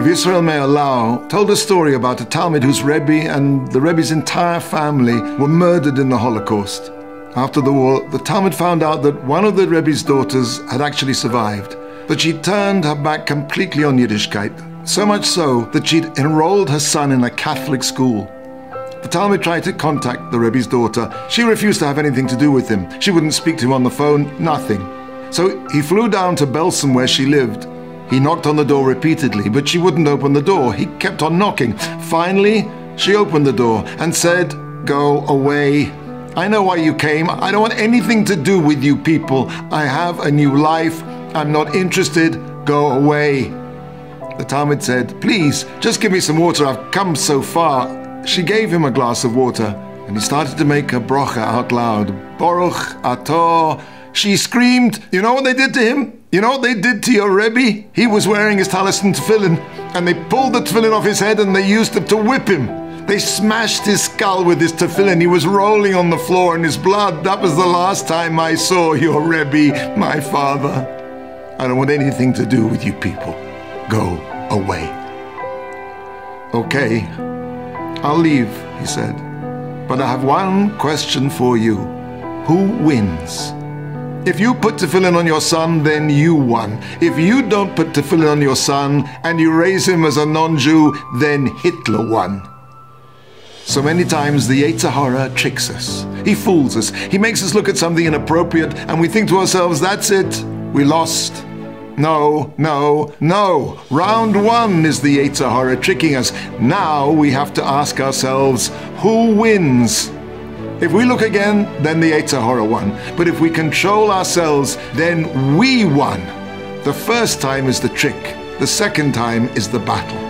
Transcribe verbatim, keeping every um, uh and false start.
Rabbi Yisrael Meir Lau told a story about a Talmid whose Rebbe and the Rebbe's entire family were murdered in the Holocaust. After the war, the Talmid found out that one of the Rebbe's daughters had actually survived, but she turned her back completely on Yiddishkeit, so much so that she'd enrolled her son in a Catholic school. The Talmid tried to contact the Rebbe's daughter. She refused to have anything to do with him. She wouldn't speak to him on the phone, nothing. So he flew down to Belsen where she lived. He knocked on the door repeatedly, but she wouldn't open the door. He kept on knocking. Finally, she opened the door and said, "Go away. I know why you came. I don't want anything to do with you people. I have a new life. I'm not interested. Go away." The Talmid said, "Please, just give me some water. I've come so far." She gave him a glass of water, and he started to make a brocha out loud. Boruch ator. She screamed. You know what they did to him? You know what they did to your Rebbe? He was wearing his tallis and tefillin, and they pulled the tefillin off his head and they used it to whip him. They smashed his skull with his tefillin. He was rolling on the floor in his blood. That was the last time I saw your Rebbe, my father. I don't want anything to do with you people. Go away. "Okay, I'll leave," he said. "But I have one question for you. Who wins? If you put tefillin on your son, then you won. If you don't put tefillin on your son and you raise him as a non-Jew, then Hitler won." So many times the Yetzer Hara tricks us. He fools us. He makes us look at something inappropriate and we think to ourselves, that's it, we lost. No, no, no. Round one is the Yetzer Hara tricking us. Now we have to ask ourselves, who wins? If we look again, then the Yetzer Hara won. But if we control ourselves, then we won. The first time is the trick. The second time is the battle.